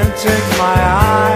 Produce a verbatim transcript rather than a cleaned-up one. can't take my eyes.